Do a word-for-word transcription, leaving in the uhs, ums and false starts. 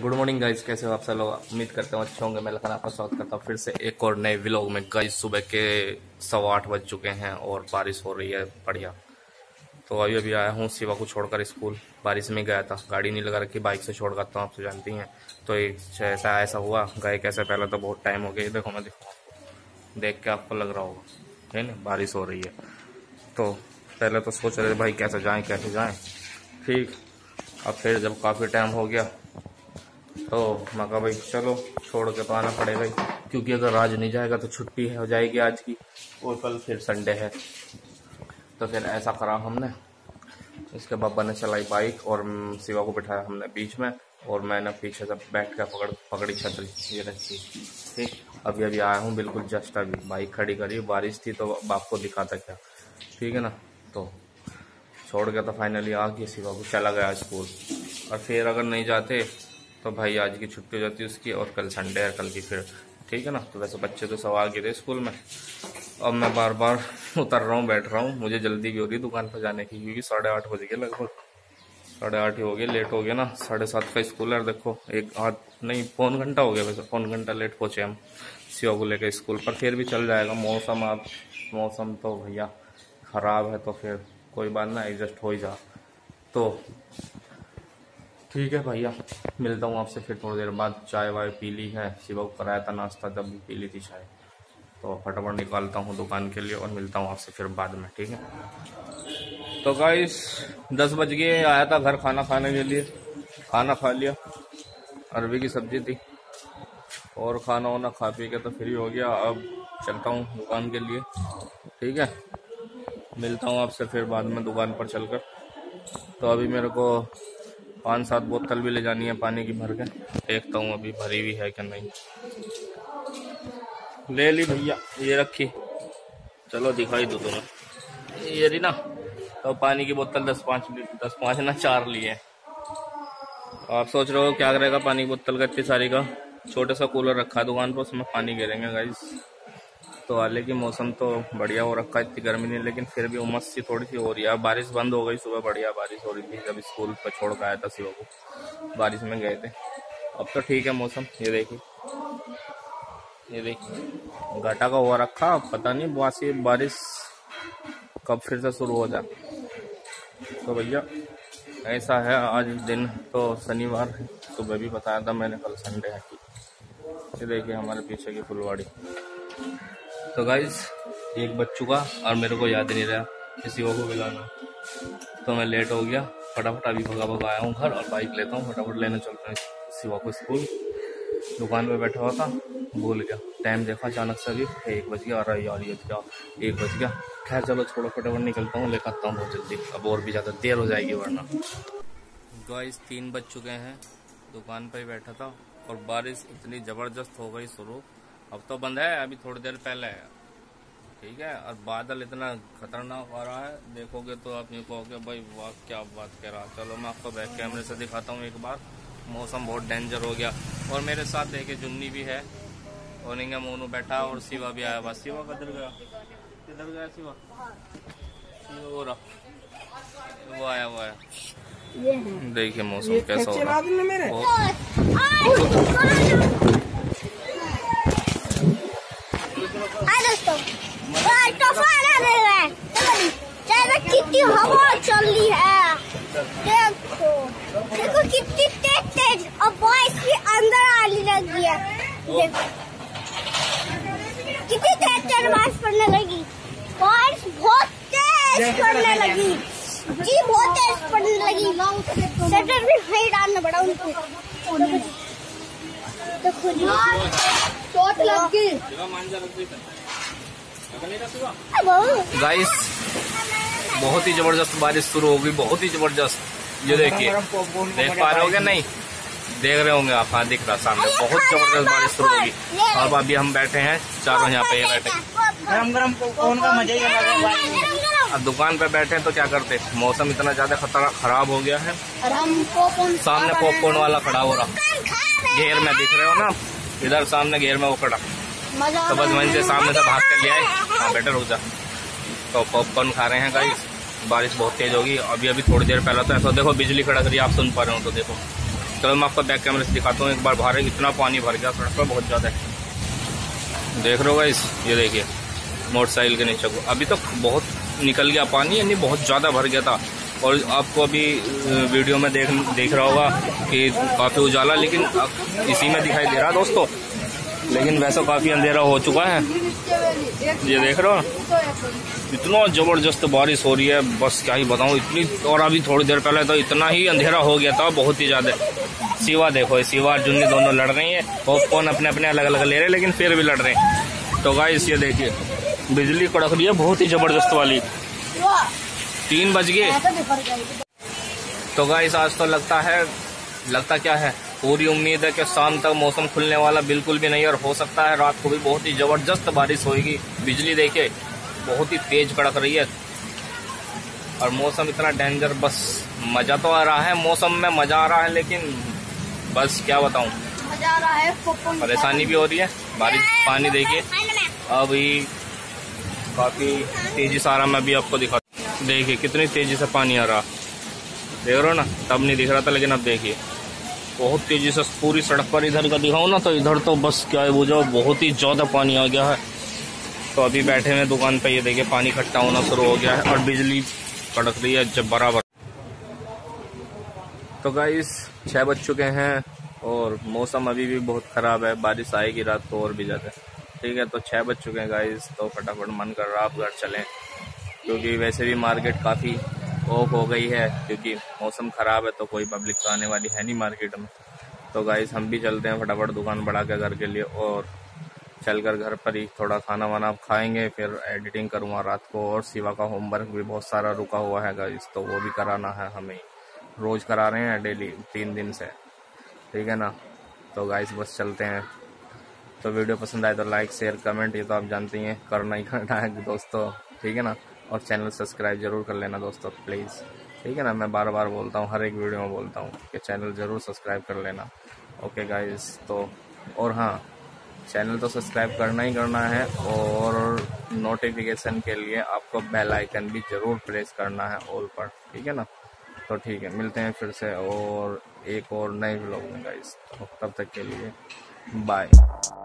Good morning guys, कैसे हो आप सब लोग। उम्मीद करता हूँ अच्छे होंगे। मैं लखन आपका स्वागत करता हूँ फिर से एक और नए व्लॉग में। गाइस सुबह के सवा आठ बज चुके हैं और बारिश हो रही है बढ़िया। तो अभी अभी आया हूँ शिवा को छोड़कर स्कूल। बारिश में गया था, गाड़ी नहीं लगा रखी, बाइक से छोड़ करता हूँ, आप तो जानती हैं। तो एक ऐसा ऐसा हुआ गए कैसे, पहले तो बहुत टाइम हो गया। देखो मैं देखो देख के आपको लग रहा होगा है ना, बारिश हो रही है। तो पहले तो सोच रहे भाई कैसे जाएँ कैसे जाएँ, ठीक। अब फिर जब काफ़ी टाइम हो गया तो मैं कहा भाई चलो छोड़ के तो आना पड़ेगा, क्योंकि अगर आज नहीं जाएगा तो छुट्टी हो जाएगी आज की, और कल फिर संडे है। तो फिर ऐसा करा हमने, इसके पापा ने चलाई बाइक और शिवा को बिठाया हमने बीच में, और मैंने पीछे से बैठ कर पकड़ पकड़ी छतरी ये रखी, ठीक। अभी अभी आया हूँ बिल्कुल जस्ट अभी, बाइक खड़ी करी, बारिश थी तो बाप को दिखाता क्या, ठीक है ना। तो छोड़ गया तो फाइनली आके शिवा को चला गया स्कूल। और फिर अगर नहीं जाते तो भाई आज की छुट्टी हो जाती उसकी, और कल संडे है कल की फिर, ठीक है ना। तो वैसे बच्चे तो सवाल गए थे स्कूल में। अब मैं बार बार उतर रहा हूँ, बैठ रहा हूँ, मुझे जल्दी भी हो रही दुकान पर जाने की, क्योंकि साढ़े आठ बज गए लगभग, साढ़े आठ ही हो गए, लेट हो गया ना। साढ़े सात का स्कूल है, देखो एक आध नहीं पौन घंटा हो गया, वैसे पौन घंटा लेट पहुँचे हम शिवा को लेकर स्कूल पर। फिर भी चल जाएगा, मौसम आप मौसम तो भैया ख़राब है, तो फिर कोई बात ना, एडजस्ट हो ही जा। तो ठीक है भैया, मिलता हूँ आपसे फिर थोड़ी देर बाद। चाय वाय पी ली है, शिवा को कराया था नाश्ता तब भी पी ली थी चाय। तो फटाफट निकालता हूँ दुकान के लिए और मिलता हूँ आपसे फिर बाद में, ठीक है। तो गाइस दस बज गए, आया था घर खाना खाने के लिए, खाना खा लिया, अरबी की सब्जी थी, और खाना वाना खा पी के तो फ्री हो गया। अब चलता हूँ दुकान के लिए, ठीक है, मिलता हूँ आपसे फिर बाद में दुकान पर चलकर। तो अभी मेरे को पाँच सात बोतल भी ले जानी है पानी की भर के, देखता हूँ अभी भरी हुई है कि नहीं। ले ली भैया, ये रखी, चलो दिखाई दो तुम्हें, ये रही ना। तो पानी की बोतल दस पाँच दस पाँच ना चार लिए। आप सोच रहे हो क्या करेगा पानी की बोतल का, इतनी सारी का। छोटा सा कूलर रखा है दुकान पर, उसमें पानी गिरेंगे गाइस। तो हालांकि मौसम तो बढ़िया हो रखा है, इतनी गर्मी नहीं, लेकिन फिर भी उमस सी थोड़ी सी हो रही है। बारिश बंद हो गई, सुबह बढ़िया बारिश हो रही थी जब स्कूल पर छोड़ कर आया था शिवा को, बारिश में गए थे। अब तो ठीक है मौसम, ये देखिए ये देखिए घाटा का हुआ रखा, पता नहीं वासी बारिश कब फिर से शुरू हो जाए। तो भैया ऐसा है, आज दिन तो शनिवार है, सुबह भी बताया था मैंने कल संडे है। ये देखिए हमारे पीछे की फुलवाड़ी। तो गाइस एक बज चुका और मेरे को याद नहीं रहा किसी को बुलाना, तो मैं लेट हो गया। फटाफट अभी भगा भगा आया हूँ घर और बाइक लेता हूँ, फटाफट लेने चलता हूँ शिवा को स्कूल। दुकान पे बैठा हुआ था, भूल गया, टाइम देखा अचानक से अभी एक बज गया, अरे यार ये क्या एक बज गया। खैर चलो छोड़ो, फटाफट निकलता हूँ, लेकर आता हूँ बहुत जल्दी, अब और भी ज़्यादा देर हो जाएगी वरना। गाइस तीन बज चुके हैं, दुकान पर ही बैठा था और बारिश इतनी ज़बरदस्त हो गई शुरू। अब तो बंद है, अभी थोड़ी देर पहले है, ठीक है। और बादल इतना खतरनाक आ रहा है, देखोगे तो आप ये कहोगे भाई वाह क्या बात कह रहा। चलो मैं आपको बैक कैमरे से दिखाता हूँ एक बार। मौसम बहुत डेंजर हो गया, और मेरे साथ देखिए जुन्नी भी है और निंगा मोनू बैठा, और शिवा भी आया हुआ। शिवा किधर गया, किधर गया शिवा, वो आया हुआ है। देखिए मौसम कैसा हो रहा है। दोस्तों कितनी हवा चल रही है, देखो देखो कितनी तेज तेज, और बारिश भी अंदर आने लगी है, देखो कितनी तेज तेज बारिश पड़ने लगी। बारिश बहुत तेज पड़ने लगी जी, बहुत तेज पड़ने लगी, स्वेटर भी नहीं डालना पड़ा उनको। देखो जी गाइस बहुत ही जबरदस्त बारिश शुरू हो गई, बहुत ही जबरदस्त। ये देखिए देख पा रहे होंगे, नहीं देख रहे होंगे आप, हाँ दिख रहा सामने, बहुत जबरदस्त बारिश शुरू होगी। अब अभी हम बैठे हैं चारों यहाँ पे, ये बैठे गरम गरम कौन का मजा ही अलग है। अब दुकान पे बैठे हैं तो क्या करते, मौसम इतना ज्यादा खतरा खराब हो गया है। सामने पॉपकॉर्न वाला खड़ा हो रहा, घेर में दिख रहे हो ना, इधर सामने घेर में वो खड़ा, तो बस वहीं से सामने से भाग कर ले आए। हाँ बेटर हो जा। तो पॉपकॉर्न खा रहे हैं गाइस, बारिश बहुत तेज होगी। अभी अभी थोड़ी देर पहले तो ऐसा देखो बिजली कड़क रही है, आप सुन पा रहे हो, तो देखो चलो मैं आपको बैक कैमरे से दिखाता हूँ एक बार। बाहर इतना पानी भर गया सड़क पर, बहुत ज़्यादा है, देख रहे हो गाइस। ये देखिए मोटरसाइकिल के नीचे को अभी तक बहुत निकल गया पानी, यानी बहुत ज़्यादा भर गया था। और आपको अभी वीडियो में देख देख रहा होगा कि काफ़ी उजाला, लेकिन इसी में दिखाई दे रहा है दोस्तों, लेकिन वैसा काफ़ी अंधेरा हो चुका है। ये देख रहे हो, इतना ज़बरदस्त बारिश हो रही है, बस क्या ही बताऊँ इतनी। और अभी थोड़ी देर पहले तो इतना ही अंधेरा हो गया था, बहुत ही ज़्यादा। शिवा देखो, शिवा अर्जुन दोनों लड़ रही है, और कौन अपने अपने अलग अलग ले रहे हैं, लेकिन फिर भी लड़ रहे हैं। तो गाइस ये देखिए बिजली कड़क रही है बहुत ही ज़बरदस्त वाली। तीन बज गए। तो गाइस आज तो लगता है, लगता क्या है, पूरी उम्मीद है कि शाम तक मौसम खुलने वाला बिल्कुल भी नहीं, और हो सकता है रात को भी बहुत ही ज़बरदस्त बारिश होगी। बिजली देखिए बहुत ही तेज कड़क रही है, और मौसम इतना डेंजर। बस मज़ा तो आ रहा है, मौसम में मज़ा आ रहा है, लेकिन बस क्या बताऊँ परेशानी भी हो रही है। बारिश पानी देखिए अभी काफ़ी तेज़ी से आ रहा है। मैं भी आपको दिखा, देखिए कितनी तेज़ी से पानी आ रहा, देख रहे हो ना। तब नहीं दिख रहा था, लेकिन अब देखिए बहुत तेज़ी से पूरी सड़क पर। इधर का दिखाऊं ना तो इधर तो बस क्या है वो, जो बहुत ही ज़्यादा पानी आ गया है। तो अभी बैठे हैं दुकान पे, ये देखिए पानी इकट्ठा होना शुरू हो गया है, और बिजली कड़क रही है जब बराबर। तो गाइस छः बज चुके हैं, और मौसम अभी भी बहुत ख़राब है, बारिश आएगी रात को और भी ज़्यादा। ठीक है, तो छः बज चुके हैं गाइस, तो फटाफट मन कर रहा आप घर चलें, क्योंकि वैसे भी मार्केट काफ़ी ऑफ हो गई है, क्योंकि मौसम ख़राब है तो कोई पब्लिक तो आने वाली है नहीं मार्केट में। तो गाइस हम भी चलते हैं फटाफट दुकान बढ़ा के घर के लिए, और चलकर घर पर ही थोड़ा खाना वाना खाएंगे, फिर एडिटिंग करूँगा रात को। और शिवा का होमवर्क भी बहुत सारा रुका हुआ है गाइस, तो वो भी कराना है हमें, रोज़ करा रहे हैं डेली तीन दिन से, ठीक है ना। तो गाइस बस चलते हैं। तो वीडियो पसंद आए तो लाइक शेयर कमेंट ये तो आप जानते ही हैं, करना ही करना है दोस्तों, ठीक है ना। और चैनल सब्सक्राइब जरूर कर लेना दोस्तों प्लीज़, ठीक है ना। मैं बार बार बोलता हूँ, हर एक वीडियो में बोलता हूँ कि चैनल ज़रूर सब्सक्राइब कर लेना। ओके गाइस, तो और हाँ चैनल तो सब्सक्राइब करना ही करना है, और नोटिफिकेशन के लिए आपको बेल आइकन भी ज़रूर प्रेस करना है ऑल पर, ठीक है ना। तो ठीक है, मिलते हैं फिर से और एक और नए व्लॉग में गाइस, तो तब तक के लिए बाय।